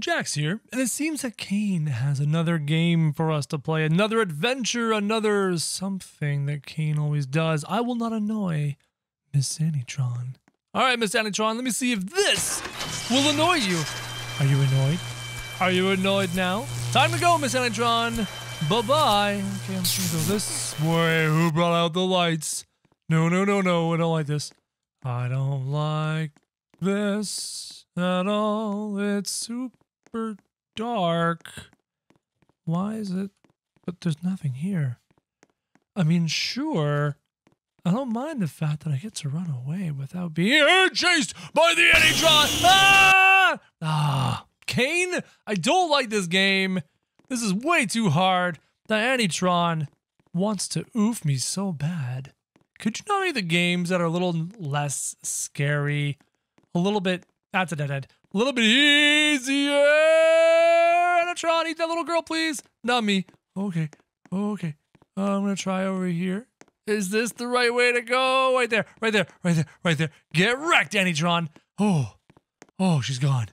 Jax here, and it seems that Caine has another game for us to play, another adventure, another something that Caine always does. I will not annoy Miss Ani-Tron. All right, Miss Ani-Tron, let me see if this will annoy you. Are you annoyed? Are you annoyed now? Time to go, Miss Ani-Tron. Bye-bye. Okay, I'm just gonna go this way. Who brought out the lights? No, no, no, no, I don't like this. I don't like this at all. It's super dark. Why is it? But there's nothing here. I mean, sure. I don't mind the fact that I get to run away without being chased by the Ani-Tron. Ah! Ah, Caine, I don't like this game. This is way too hard. The Ani-Tron wants to oof me so bad. Could you not make the games that are a little less scary, a little bit, that's a dead end, a little bit easier? Ani-Tron, eat that little girl, please. Not me. Okay, okay. I'm gonna try over here. Is this the right way to go? Right there, right there, right there, right there. Get wrecked, Ani-Tron. Oh, oh, she's gone.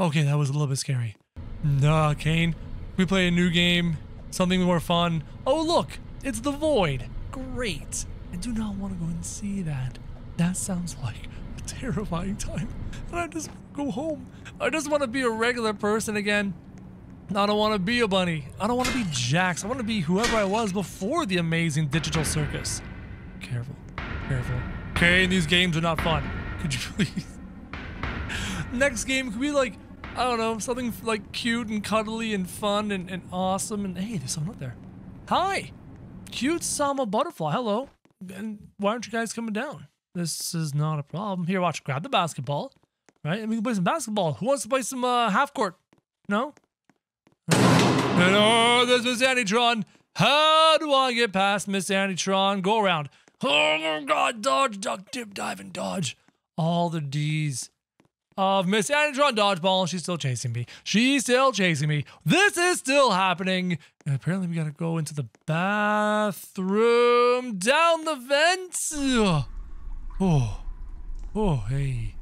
Okay, that was a little bit scary. Nah, Caine, we play a new game, something more fun. Oh, look, it's the void. Great. I do not want to go and see that. That sounds like a terrifying time. And I just go home. I just want to be a regular person again. I don't want to be a bunny. I don't want to be Jax. I want to be whoever I was before the Amazing Digital Circus. Careful, careful. Okay, these games are not fun. Could you please? Next game could be like, I don't know, something like cute and cuddly and fun and awesome. And hey, there's someone up there. Hi, cute Sama butterfly. Hello. And why aren't you guys coming down? This is not a problem. Here, watch. Grab the basketball, right? And we can play some basketball. Who wants to play some half court? No. And oh, there's Miss Ani-Tron. How do I get past Miss Ani-Tron? Go around. Oh, God, dodge, duck, dip, dive, and dodge. All the D's of Miss Ani-Tron dodgeball. She's still chasing me. She's still chasing me. This is still happening. And apparently, we got to go into the bathroom. Down the vents. Oh, oh, hey.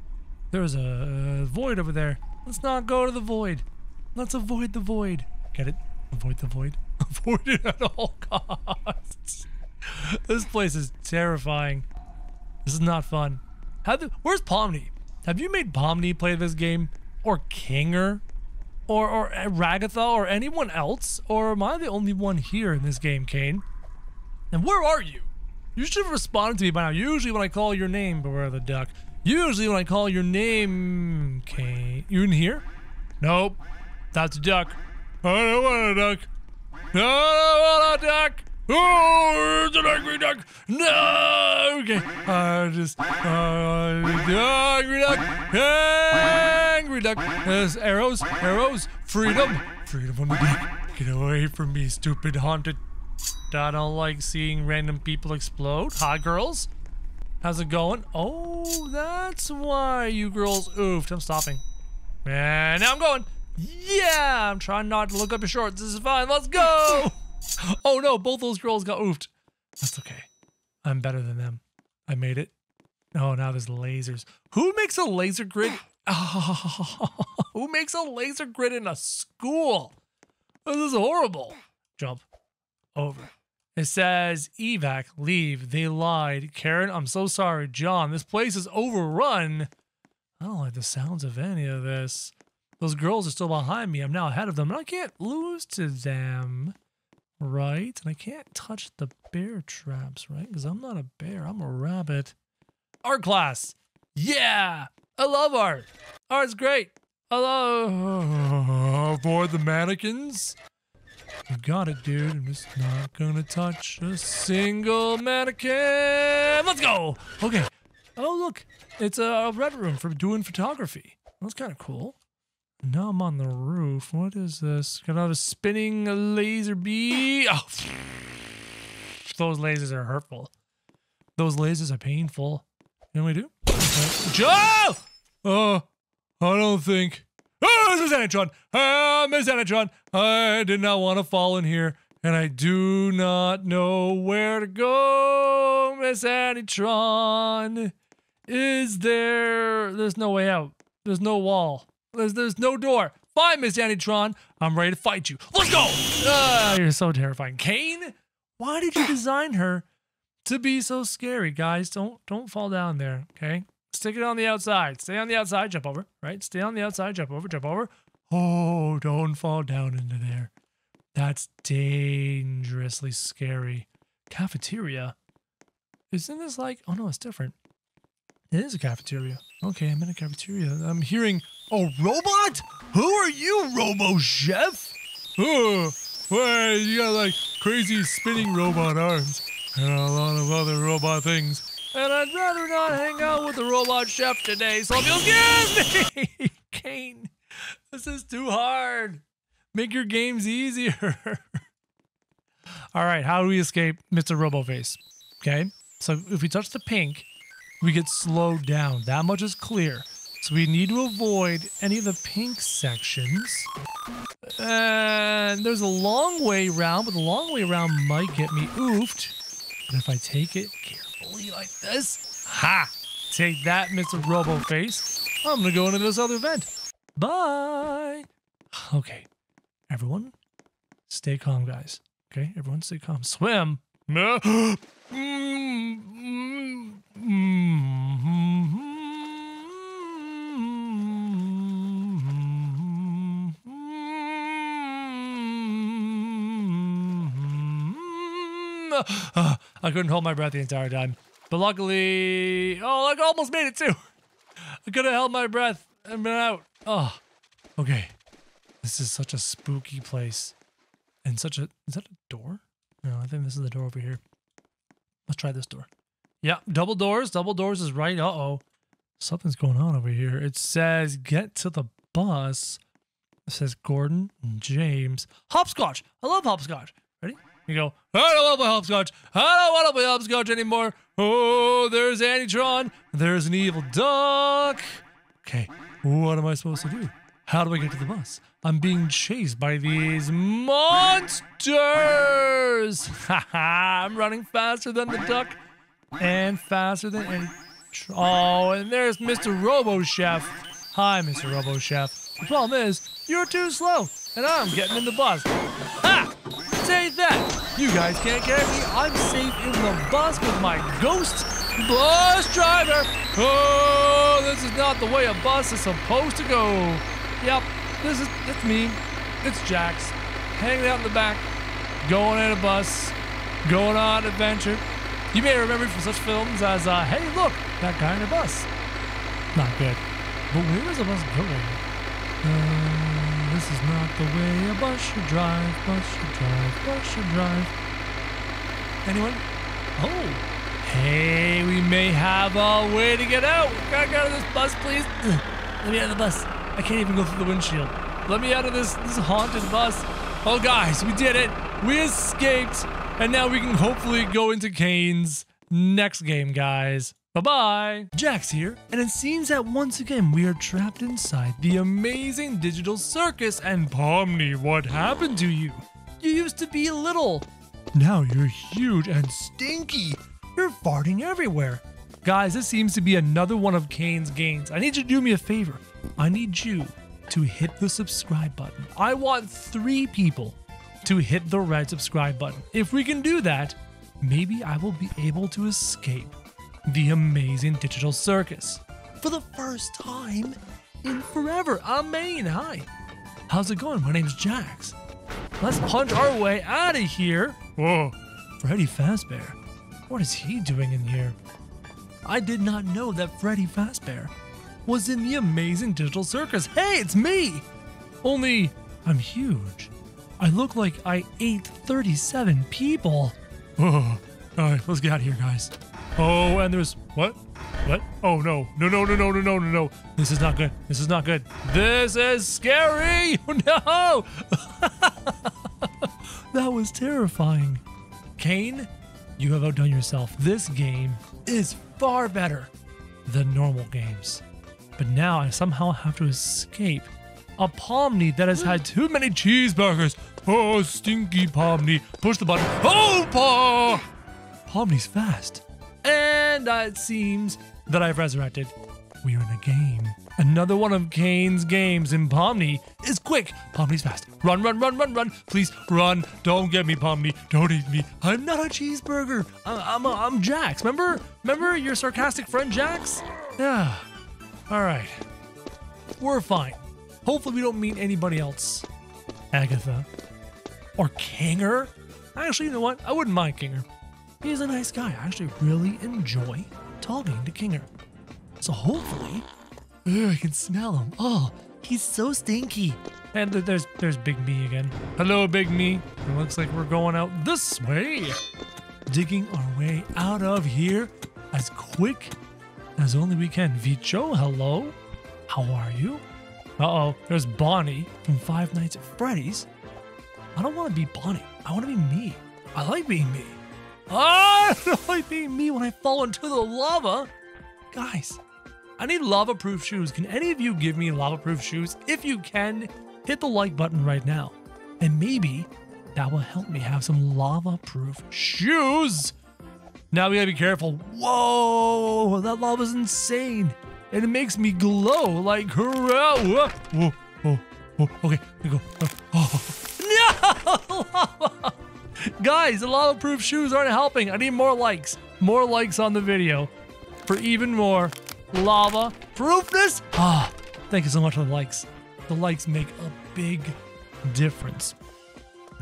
There's a void over there. Let's not go to the void. Let's avoid the void. Get it? Avoid the void. Avoid it at all costs. This place is terrifying. This is not fun. Where's Pomni? Have you made Pomni play this game? Or Kinger? Or Ragatha? Or anyone else? Or am I the only one here in this game, Caine? And where are you? You should have responded to me by now. Usually when I call your name, but where the duck? Usually when I call your name, Caine. You in here? Nope. That's a duck. I don't want a duck. No, I don't want a duck. Oh, it's an angry duck. No, okay. Angry duck. Angry duck. There's arrows, arrows. Freedom. Freedom from the duck. Get away from me, stupid haunted. I don't like seeing random people explode. Hi, girls. How's it going? Oh, that's why you girls oofed. I'm stopping. And now I'm going. Yeah, I'm trying not to look up your shorts. This is fine. Let's go. Oh no, both those girls got oofed. That's okay. I'm better than them. I made it. Oh, now there's lasers. Who makes a laser grid? Oh, who makes a laser grid in a school? This is horrible. Jump over. It says evac, leave. They lied. Karen, I'm so sorry. John, this place is overrun. I don't like the sounds of any of this. Those girls are still behind me. I'm now ahead of them, and I can't lose to them, right? And I can't touch the bear traps, right? Because I'm not a bear. I'm a rabbit. Art class. Yeah. I love art. Art's great. I love... Avoid the mannequins. You got it, dude. I'm just not going to touch a single mannequin. Let's go. Okay. Oh, look. It's a red room for doing photography. That's kind of cool. Now I'm on the roof. What is this? Got another spinning laser bee. Oh, those lasers are hurtful. Those lasers are painful. You know what we do? Joe! I don't think. Oh, Miss Ani-Tron. Miss Ani-Tron. I did not want to fall in here, and I do not know where to go. Miss Ani-Tron. There's no way out. There's no wall. There's no door. fine, Miss Ani-Tron. I'm ready to fight you. Let's go! You're so terrifying. Caine, why did you design her to be so scary, guys? Don't fall down there, okay? Stick it on the outside. Stay on the outside, jump over, right? Stay on the outside, jump over, jump over. Oh, don't fall down into there. That's dangerously scary. Cafeteria? Isn't this like... Oh, no, it's different. It is a cafeteria. Okay, I'm in a cafeteria. I'm hearing... Oh, robot? Who are you, Robo-Chef? Oh, well, you got, like, crazy spinning robot arms and a lot of other robot things. And I'd rather not hang out with the robot chef today, so you'll give me! Caine, this is too hard. Make your games easier. All right, how do we escape Mr. Roboface? Okay, so if we touch the pink, we get slowed down. That much is clear. So we need to avoid any of the pink sections. And there's a long way round, but the long way round might get me oofed. But if I take it carefully like this, ha! Take that, Mr. Roboface. I'm gonna go into this other vent. Bye! Okay, everyone, stay calm, guys. Okay, everyone stay calm. Swim! I couldn't hold my breath the entire time. But luckily... Oh, I almost made it too! I could have held my breath and been out. Oh, okay. This is such a spooky place. And such a... Is that a door? No, I think this is the door over here. Let's try this door. Yeah, double doors. Double doors is right. Uh-oh. Something's going on over here. It says, get to the bus. It says Gordon and James. Hopscotch! I love hopscotch. Ready? You go, I don't want to play hopscotch. I don't want to play hopscotch anymore. Oh, there's Ani-Tron. There's an evil duck. Okay, what am I supposed to do? How do I get to the bus? I'm being chased by these monsters. I'm running faster than the duck and faster than Ani-Tron. Oh, and there's Mr. Robo-Chef. Hi, Mr. Robo-Chef. The problem is, you're too slow, and I'm getting in the bus. Ha! Say that! You guys can't get me. I'm safe in the bus with my ghost bus driver. Oh, this is not the way a bus is supposed to go. Yep, it's me. It's Jax, hanging out in the back, going in a bus, going on an adventure. You may remember from such films as Hey, look, that guy in a bus. Not good. But where is the bus going? This is not the way a bus should drive, bus should drive, bus should drive. Anyone? Oh, hey, we may have a way to get out. Gotta get out of this bus, please. Let me out of the bus. I can't even go through the windshield. Let me out of this haunted bus. Oh, guys, we did it. We escaped, and now we can hopefully go into Caine's next game, guys. Bye-bye! Jax here, and it seems that once again we are trapped inside the amazing digital circus. And Pomni, what happened to you? You used to be little. Now you're huge and stinky. You're farting everywhere. Guys, this seems to be another one of Caine's games. I need you to do me a favor. I need you to hit the subscribe button. I want 3 people to hit the red subscribe button. If we can do that, maybe I will be able to escape the amazing digital circus for the first time in forever. Hi, how's it going? My name's Jax. Let's punch our way out of here. Whoa, Freddy Fazbear, what is he doing in here? I did not know that Freddy Fazbear was in the amazing digital circus. Hey, it's me, only I'm huge. I look like I ate 37 people. Whoa. All right, let's get out of here, guys. Oh, and there's... What? What? Oh, no. No, no, no, no, no, no, no, no. This is not good. This is not good. This is scary! No! That was terrifying. Caine, you have outdone yourself. This game is far better than normal games. But now I somehow have to escape a Pomni that has had too many cheeseburgers. Oh, stinky Pomni. Push the button. Oh, paw! Pomni's fast. And it seems that I've resurrected We're in a game. Another one of Caine's games, and Pomni is quick. Pomni's fast. Run, run, run, run, run. Please, run. Don't get me, Pomni. Don't eat me. I'm not a cheeseburger. I'm Jax. Remember your sarcastic friend, Jax? Yeah. All right. We're fine. Hopefully we don't meet anybody else. Agatha. Or Kinger. Actually, you know what? I wouldn't mind Kinger. He's a nice guy. I actually really enjoy talking to Kinger. So hopefully... Ugh, I can smell him. Oh, he's so stinky. And there's Big Me again. Hello, Big Me. It looks like we're going out this way. Digging our way out of here as quick as only we can. Vicho, hello. How are you? Uh-oh, there's Bonnie from Five Nights at Freddy's. I don't want to be Bonnie. I want to be me. I like being me. Oh, I don't like being me when I fall into the lava. Guys, I need lava-proof shoes. Can any of you give me lava-proof shoes? If you can, hit the like button right now. And maybe that will help me have some lava-proof shoes. Now we gotta be careful. Whoa, that lava's insane. And it makes me glow like... Whoa, whoa, whoa, whoa. Okay, here we go. Oh. No! Guys, the lava-proof shoes aren't helping. I need more likes. More likes on the video for even more lava proofness. Ah, thank you so much for the likes. The likes make a big difference,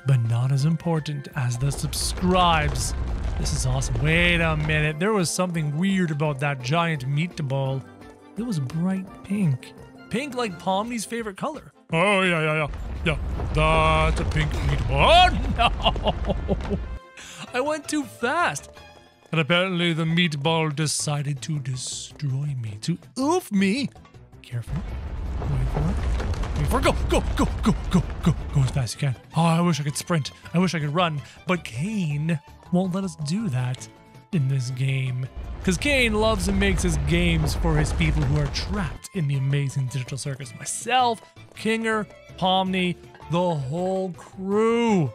but not as important as the subscribes. This is awesome. Wait a minute. There was something weird about that giant meatball. It was bright pink. Pink like Pomni's favorite color. Oh, yeah. That's a pink meatball. Oh, no. I went too fast. And apparently the meatball decided to destroy me, to oof me. Careful. Wait for it. Wait for it. Go. Go as fast as you can. Oh, I wish I could sprint. I wish I could run. But Caine won't let us do that in this game. Because Caine loves and makes his games for his people who are trapped in the Amazing Digital Circus. Myself, Kinger, Pomni, the whole crew.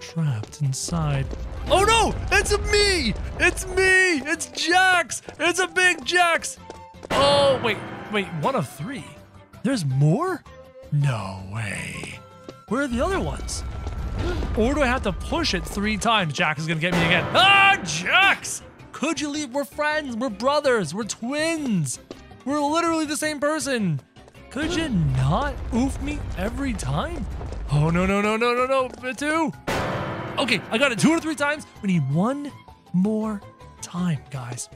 Trapped inside. Oh no! It's me! It's me! It's Jax! It's a big Jax! Oh, wait, one of three? There's more? No way. Where are the other ones? Or do I have to push it 3 times? Jax is gonna get me again. Ah, Jax! Could you leave? We're friends, we're brothers, we're twins. We're literally the same person. Could you not oof me every time? Oh, no, two. Okay, I got it 2 or 3 times. We need 1 more time, guys.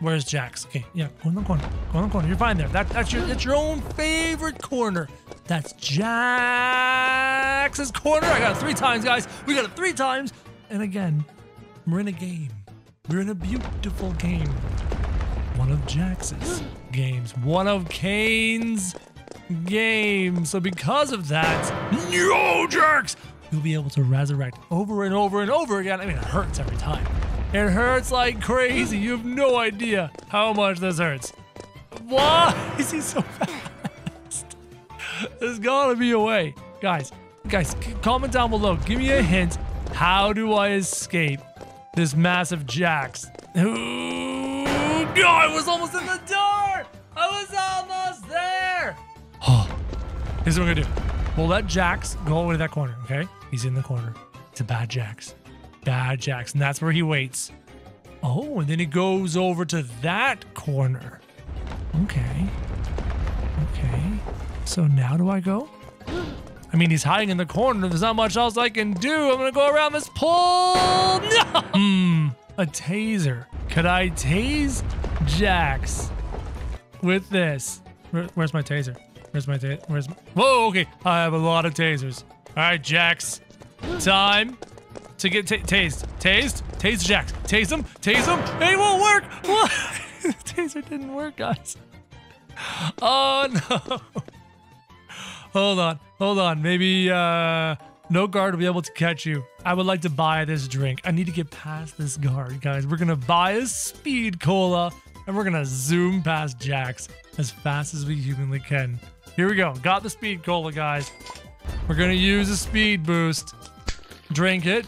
Where's Jax? Okay, yeah, go in the corner. Go in the corner. You're fine there. That's your own favorite corner. That's Jax's corner. I got it 3 times, guys. We got it 3 times. And again, we're in a game. We're in a beautiful game. One of Jax's games. One of Caine's games. So because of that, no, Jax! You'll be able to resurrect over and over and over again. I mean, it hurts every time. It hurts like crazy. You have no idea how much this hurts. Why is he so fast? There's gotta be a way. Guys, comment down below. Give me a hint. How do I escape this massive Jax? Oh, God, I was almost in the door. I was almost there. Oh, here's what we're gonna do. We'll let Jax go away to that corner, okay? He's in the corner. It's a bad Jax. Bad Jax. And that's where he waits. Oh, and then he goes over to that corner. Okay. So now do I go? I mean, he's hiding in the corner. There's not much else I can do. I'm going to go around this pole. No! A taser. Could I tase Jax with this? Where's my taser? Where's my... Whoa, okay. I have a lot of tasers. All right, Jax. Time to get tased. Tase Jax. Tase him. It won't work. What? The taser didn't work, guys. Oh, no. Hold on. Maybe no guard will be able to catch you. I would like to buy this drink. I need to get past this guard, guys. We're going to buy a speed cola, and we're going to zoom past Jax as fast as we humanly can. Here we go. Got the speed cola, guys. We're going to use a speed boost. Drink it.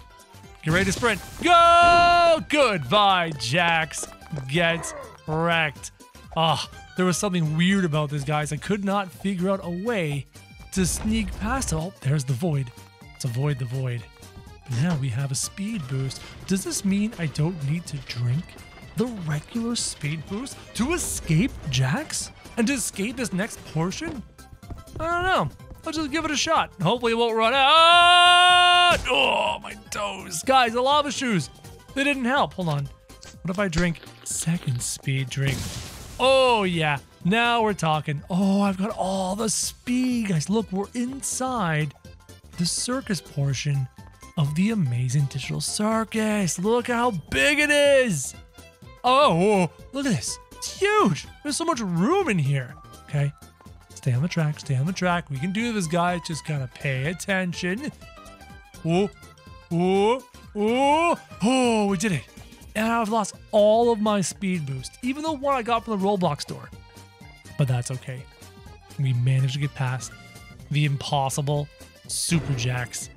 Get ready to sprint. Go! Goodbye, Jax. Get wrecked. There was something weird about this, guys. I could not figure out a way to sneak past it. Oh, there's the void. Let's avoid the void. Now we have a speed boost. Does this mean I don't need to drink the regular speed boost to escape Jax? And to escape this next portion? I don't know. I'll just give it a shot. Hopefully it won't run out. Oh, my toes. Guys, the lava shoes. They didn't help. Hold on. What if I drink second speed drink? Oh, yeah. Now we're talking. Oh, I've got all the speed. Guys, look, we're inside the circus portion of the Amazing Digital Circus. Look how big it is. Oh, look at this. It's huge. There's so much room in here. Okay. Stay on the track. Stay on the track. We can do this, guys. Just kind of pay attention. Oh, oh, oh. Oh, we did it. And I've lost all of my speed boost, even the one I got from the Roblox store. But that's okay. We managed to get past the impossible Super Jax.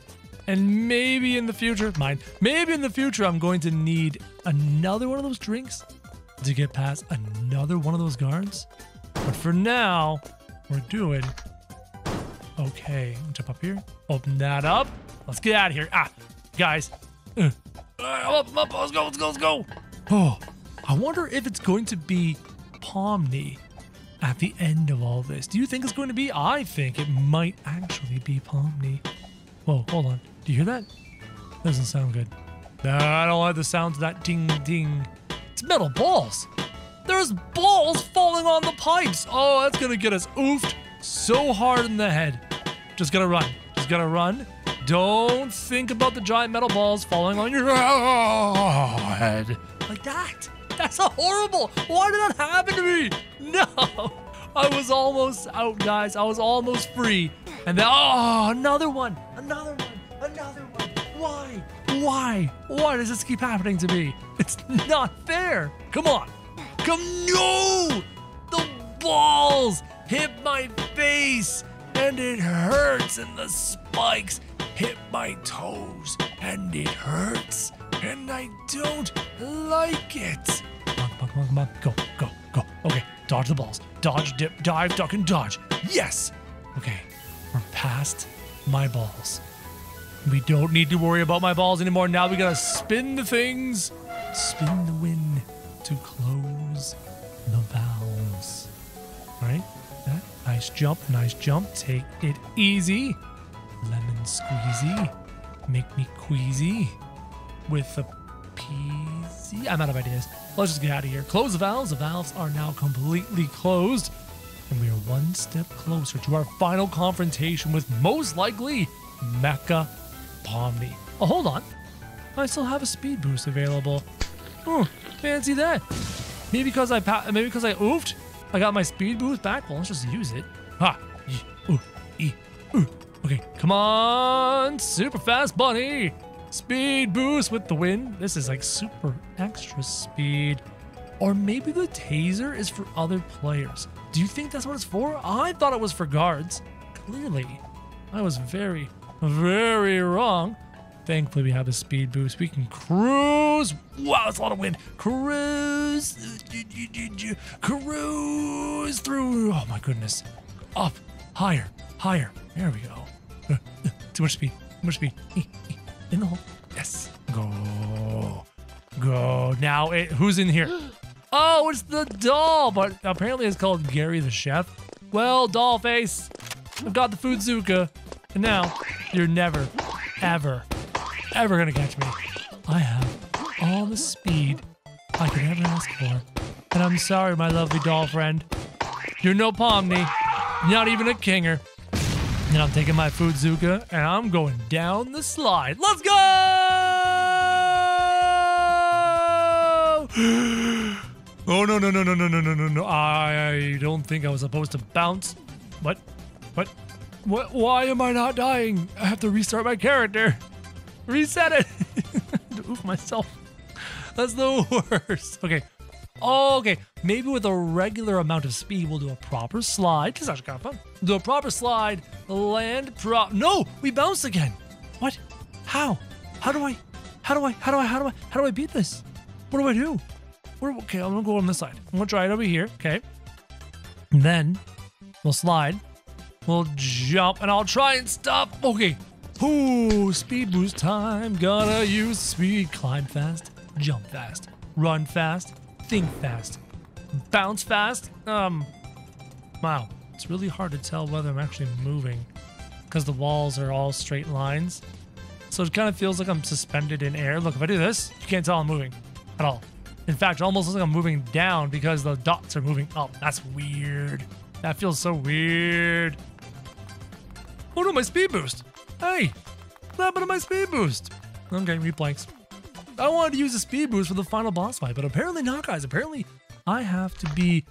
And maybe in the future, maybe in the future, I'm going to need another one of those drinks to get past another one of those guards. But for now, we're doing okay. Jump up here, open that up. Let's get out of here. Ah, guys. Up. Let's go, let's go, let's go. Oh, I wonder if it's going to be Pomni at the end of all this. Do you think it's going to be? I think it might actually be Pomni. Whoa, hold on. Do you hear that? Doesn't sound good. No, I don't like the sound of that ding ding. It's metal balls. There's balls falling on the pipes. Oh, that's gonna get us oofed so hard in the head. Just gotta run. Just gotta run. Don't think about the giant metal balls falling on your head. Like that. That's horrible. Why did that happen to me? No. I was almost out, guys. I was almost free. And then, oh, another one. Another one. Another one. Why? Why? Why does this keep happening to me? It's not fair. Come on. Come. No! The balls hit my face and it hurts, and the spikes hit my toes and it hurts, and I don't like it. Come on, come on, come on, come on. Go, go, go. Okay, dodge the balls. Dodge, dip, dive, duck, and dodge. Yes! Okay. We're past my balls. We don't need to worry about my balls anymore. Now we gotta spin the things, spin the wind to close the valves. All right, that nice jump, nice jump. Take it easy, lemon squeezy, make me queasy with a peasy. I'm out of ideas. Let's just get out of here. Close the valves. The valves are now completely closed. And we are one step closer to our final confrontation with, most likely, Mecha Pomni. Oh, hold on. I still have a speed boost available. Oh, fancy that. Maybe because I oofed, I got my speed boost back. Well, let's just use it. Ha. Okay, come on. Super fast bunny. Speed boost with the wind. This is like super extra speed. Or maybe the taser is for other players. Do you think that's what it's for? I thought it was for guards. Clearly, I was very, very wrong. Thankfully, we have a speed boost. We can cruise. Wow, that's a lot of wind. Cruise. Cruise through. Oh, my goodness. Up. Higher. Higher. There we go. Too much speed. Too much speed. In the hole. Yes. Go. Go. Now, who's in here? Oh, it's the doll, but apparently it's called Gary the Chef. Well, dollface, I've got the foodzuka, and now you're never, ever, ever gonna catch me. I have all the speed I could ever ask for, and I'm sorry, my lovely doll friend. You're no Pomni, not even a Kinger. And I'm taking my foodzuka, and I'm going down the slide. Let's go! Oh, no. I don't think I was supposed to bounce. What? Why am I not dying? I have to restart my character. Reset it. Oof myself. That's the worst. Okay. Oh, okay. Maybe with a regular amount of speed, we'll do a proper slide. This is actually kind of fun. Do a proper slide. Land prop. No, we bounced again. What? How? How do I beat this? What do I do? Okay, I'm gonna go on this side. I'm gonna try it over here. Okay, And then we'll slide. We'll jump and I'll try and stop. Okay. Ooh, speed boost time. Gotta use speed. Climb fast, jump fast, run fast, think fast, bounce fast. Wow. It's really hard to tell whether I'm actually moving because the walls are all straight lines. So it kind of feels like I'm suspended in air. Look, if I do this, you can't tell I'm moving at all. In fact, it almost looks like I'm moving down because the dots are moving up. That's weird. That feels so weird. Oh no, my speed boost. Hey, what happened to my speed boost? Okay, replanks. I wanted to use a speed boost for the final boss fight, but apparently not, guys. Apparently I have to be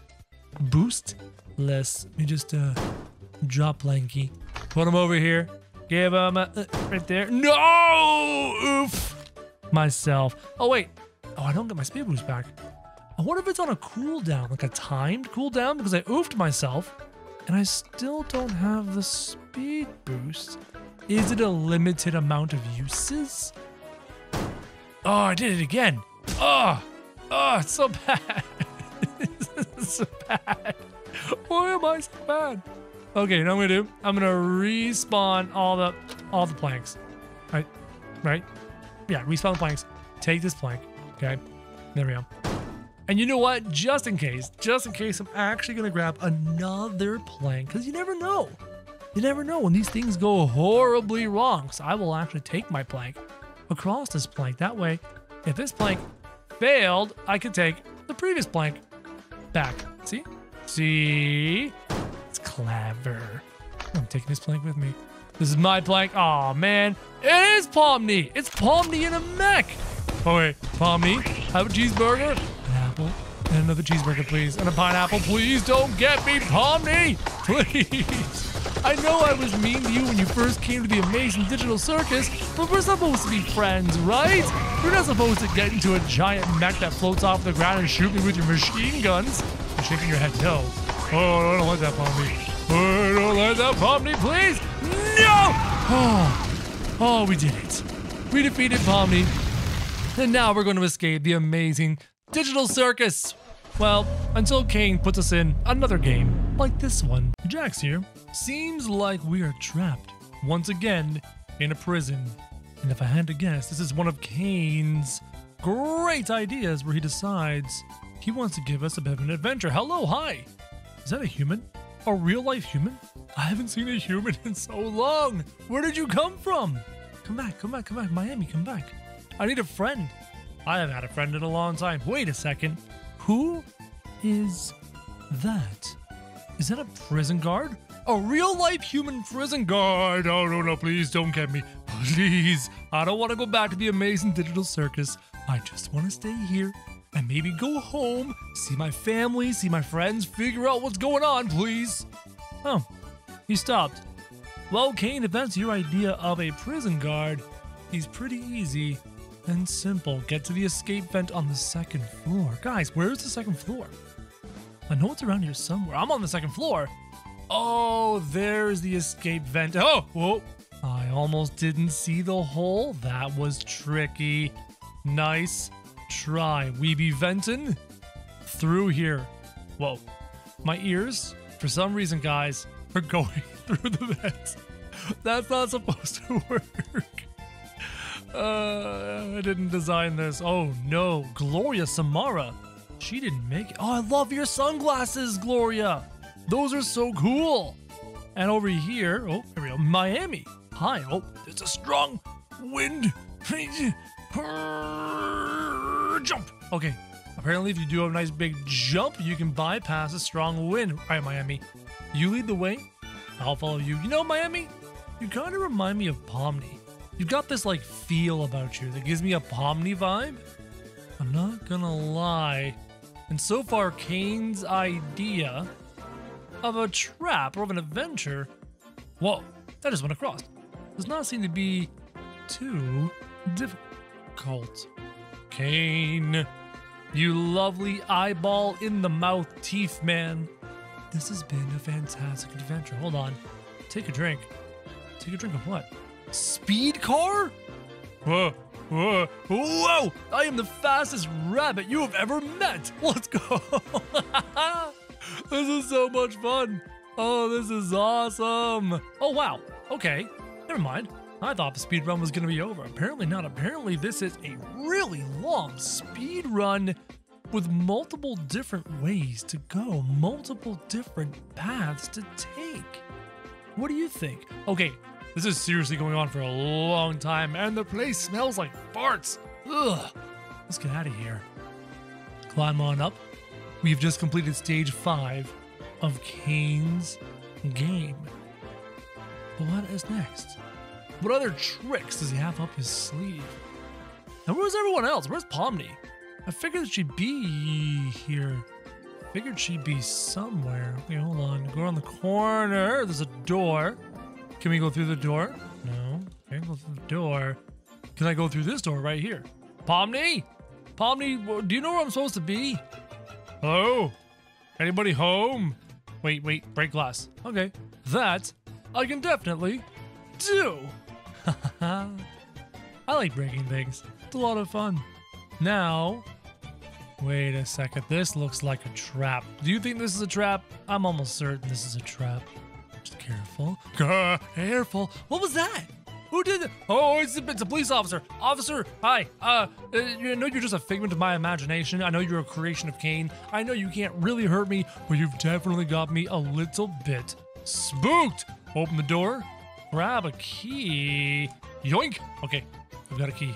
boostless. Let me just drop Lanky. Put him over here. Give him a... right there. No! Oof! Myself. Oh, wait. Oh, I don't get my speed boost back. I wonder if it's on a cooldown, like a timed cooldown, because I oofed myself, and I still don't have the speed boost. Is it a limited amount of uses? Oh, I did it again. Oh, it's so bad. It's so bad. Why am I so bad? Okay, you know what I'm gonna do? I'm gonna respawn all the planks. Right? Yeah, respawn the planks. Take this plank. Okay, there we go. And you know what? Just in case, I'm actually gonna grab another plank because you never know. You never know when these things go horribly wrong. So I will actually take my plank across this plank. That way, if this plank failed, I could take the previous plank back. See? See? It's clever. I'm taking this plank with me. This is my plank. Aw, man. It is Pomni. It's Pomni in a mech. Oh, wait. Pomni, have a cheeseburger. An apple. And another cheeseburger, please. And a pineapple. Please don't get me, Pomni. Please. I know I was mean to you when you first came to the Amazing Digital Circus, but we're supposed to be friends, right? You're not supposed to get into a giant mech that floats off the ground and shoot me with your machine guns. You're shaking your head no. Oh, I don't like that, Pomni. Oh, I don't like that, Pomni, please. No! Oh, we did it. We defeated Pomni. And now we're going to escape the Amazing Digital Circus. Well, until Caine puts us in another game like this one. Jax here. Seems like we are trapped once again in a prison. And if I had to guess, this is one of Caine's great ideas where he decides he wants to give us a bit of an adventure. Hello, hi. Is that a human? A real life human? I haven't seen a human in so long. Where did you come from? Come back. Miami, come back. I need a friend. I haven't had a friend in a long time. Wait a second. Who is that? Is that a prison guard? A real-life human prison guard? Oh, no, please don't get me. Please. I don't want to go back to the Amazing Digital Circus. I just want to stay here and maybe go home, see my family, see my friends, figure out what's going on, please. Oh, he stopped. Well, Caine, if that's your idea of a prison guard, he's pretty easy and simple. Get to the escape vent on the second floor. Guys, where's the second floor? I know it's around here somewhere. I'm on the second floor. Oh, there's the escape vent. Oh, whoa. I almost didn't see the hole. That was tricky. Nice try. We be venting through here. Whoa. My ears, for some reason, guys, are going through the vents. That's not supposed to work. I didn't design this. Oh, no. Gloria Samara. She didn't make it. Oh, I love your sunglasses, Gloria. Those are so cool. And over here, oh, here we go. Miami. Hi. Oh, there's a strong wind. Jump. Okay. Apparently, if you do a nice big jump, you can bypass a strong wind. All right, Miami. You lead the way. I'll follow you. You know, Miami, you kind of remind me of Pomni. You've got this, like, feel about you that gives me a Pomni vibe. I'm not gonna lie. And so far, Caine's idea of a trap or of an adventure. Whoa, that just went across. Does not seem to be too difficult. Caine, you lovely eyeball in the mouth teeth, man. This has been a fantastic adventure. Hold on. Take a drink. Take a drink of what? Speed car? Whoa! I am the fastest rabbit you have ever met. Let's go. This is so much fun. Oh, this is awesome. Oh, wow. Okay. Never mind. I thought the speed run was going to be over. Apparently not. Apparently this is a really long speed run with multiple different ways to go, multiple different paths to take. What do you think? Okay, this is seriously going on for a long time, and the place smells like farts. Ugh. Let's get out of here. Climb on up. We've just completed stage 5 of Caine's game. But what is next? What other tricks does he have up his sleeve? And where's everyone else? Where's Pomni? I figured she'd be here. Figured she'd be somewhere. Okay, hold on. Go around the corner. There's a door. Can we go through the door? No. Can't go through the door. Can I go through this door right here? Pomni? Pomni, do you know where I'm supposed to be? Hello? Anybody home? Wait. Break glass. Okay. That I can definitely do. I like breaking things. It's a lot of fun. Now... wait a second, this looks like a trap. Do you think this is a trap? I'm almost certain this is a trap. Just careful. Careful. What was that? Who did it? Oh, it's a police officer. Officer, hi. I know you're just a figment of my imagination. I know you're a creation of Caine. I know you can't really hurt me, but you've definitely got me a little bit spooked. Open the door. Grab a key. Yoink. Okay, I've got a key.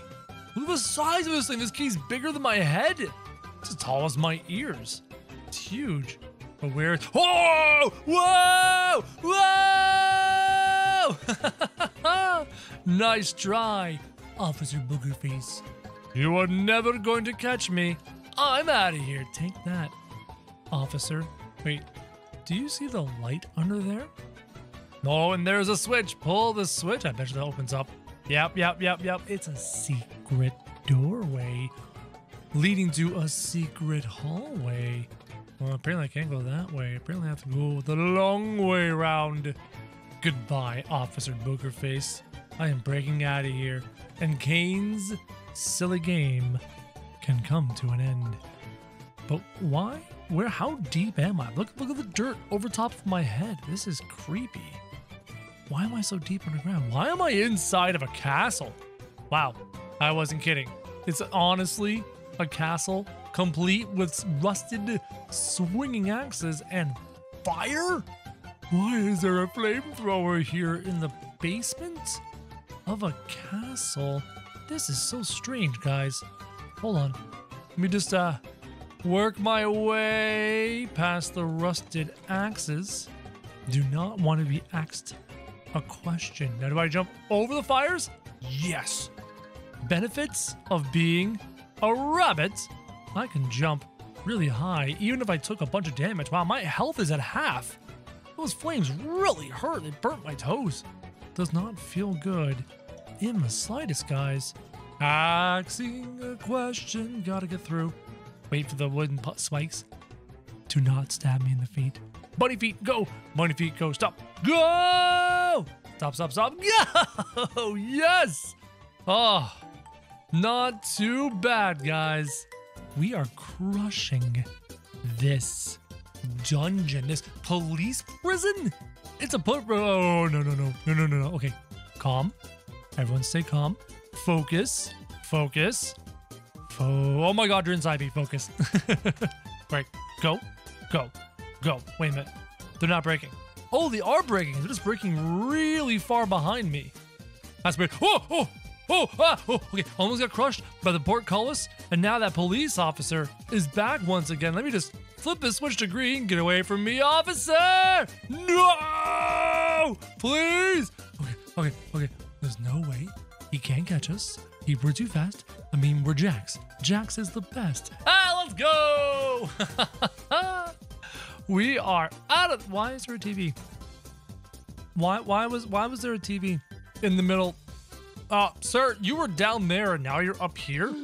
Look at the size of this thing. This key's bigger than my head. It's as tall as my ears. It's huge. But where? Oh! Whoa! Whoa! Nice try, Officer Boogerface. You are never going to catch me. I'm out of here. Take that, Officer. Wait, do you see the light under there? Oh, and there's a switch. Pull the switch. I bet you that opens up. Yep. It's a secret doorway leading to a secret hallway. Well, apparently I can't go that way. Apparently I have to go the long way around. Goodbye, Officer Boogerface. I am breaking out of here. And Caine's silly game can come to an end. But why? Where? How deep am I? Look at the dirt over top of my head. This is creepy. Why am I so deep underground? Why am I inside of a castle? Wow, I wasn't kidding. It's honestly... a castle complete with rusted swinging axes and fire? Why is there a flamethrower here in the basement of a castle? This is so strange, guys. Hold on. Let me just work my way past the rusted axes. Do not want to be asked a question. Now, do I jump over the fires? Yes. Benefits of being... a rabbit? I can jump really high, even if I took a bunch of damage. Wow, my health is at half. Those flames really hurt. They burnt my toes. Does not feel good in the slightest, guys. Asking a question. Gotta get through. Wait for the wooden spikes. Do not stab me in the feet. Bunny feet, go. Bunny feet, go. Stop. Go! Stop. Go! Yes! Oh. Not too bad, guys. We are crushing this dungeon, this police prison. It's a put. Oh, no. Okay, calm. Everyone stay calm. Focus. Oh my God, you're inside me. Focus. Right, go. Wait a minute. They're not breaking. Oh, they are breaking. They're just breaking really far behind me. That's weird. Oh. Okay, almost got crushed by the portcullis, and now that police officer is back once again. Let me just flip this switch to green. Get away from me, officer! No! Please! Okay. There's no way. He can't catch us. We're too fast. I mean, we're Jax. Jax is the best. Let's go! We are out of... Why is there a TV? Why was there a TV in the middle... Sir, you were down there and now you're up here?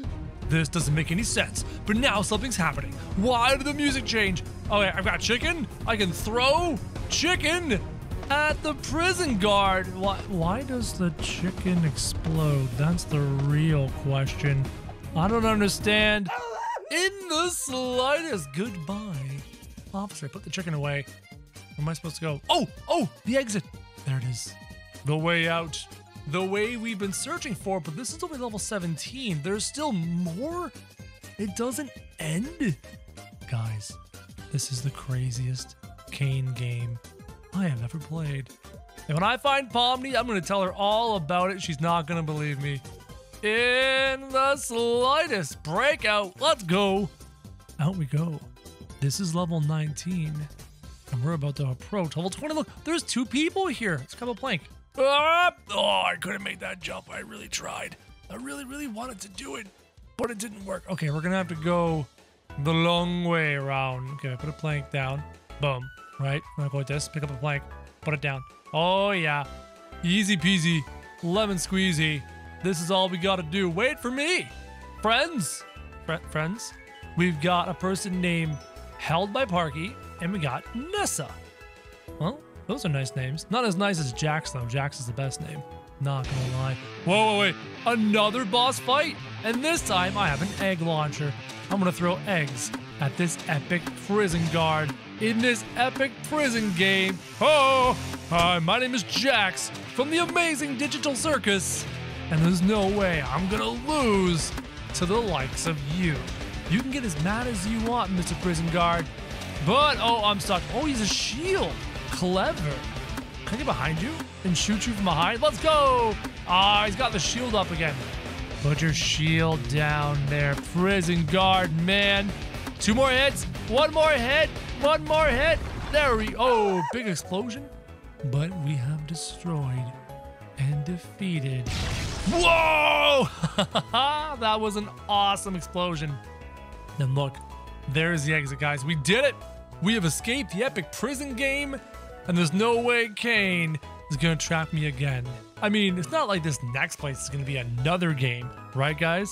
This doesn't make any sense, but now something's happening. Why did the music change? Okay, I've got chicken. I can throw chicken at the prison guard. Why does the chicken explode? That's the real question. I don't understand in the slightest. Goodbye, Officer, put the chicken away. Where am I supposed to go? Oh, oh, the exit. There it is. The way out. The way we've been searching for, but this is only level 17. There's still more. It doesn't end. Guys, this is the craziest Caine game I have ever played. And when I find Pomni, I'm going to tell her all about it. She's not going to believe me in the slightest. Breakout. Let's go. Out we go. This is level 19. And we're about to approach level 20. Look, there's two people here. Let's come a plank. Oh, I couldn't make that jump. I really tried. I really wanted to do it, but it didn't work. Okay, we're going to have to go the long way around. Okay, I put a plank down. Boom. Right? I'm going to go like this. Pick up a plank. Put it down. Oh, yeah. Easy peasy. Lemon squeezy. This is all we got to do. Wait for me. Friends. Friends. We've got a person named Held by Parky, and we got Nessa. Well, those are nice names. Not as nice as Jax, though. Jax is the best name. Not gonna lie. Whoa, whoa, wait. Another boss fight? And this time, I have an egg launcher. I'm gonna throw eggs at this epic prison guard in this epic prison game. Oh! Hi, my name is Jax from The Amazing Digital Circus. And there's no way I'm gonna lose to the likes of you. You can get as mad as you want, Mr. Prison Guard. But, oh, I'm stuck. Oh, he's a shield. Clever. Can I get behind you and shoot you from behind? Let's go. Ah, he's got the shield up again. Put your shield down there, Prison Guard, man. Two more hits. One more hit. One more hit. There we go. Oh, big explosion. But we have destroyed and defeated. Whoa! That was an awesome explosion. And look, there's the exit, guys. We did it. We have escaped the epic prison game, and there's no way Caine is going to trap me again. I mean, it's not like this next place is going to be another game, right, guys?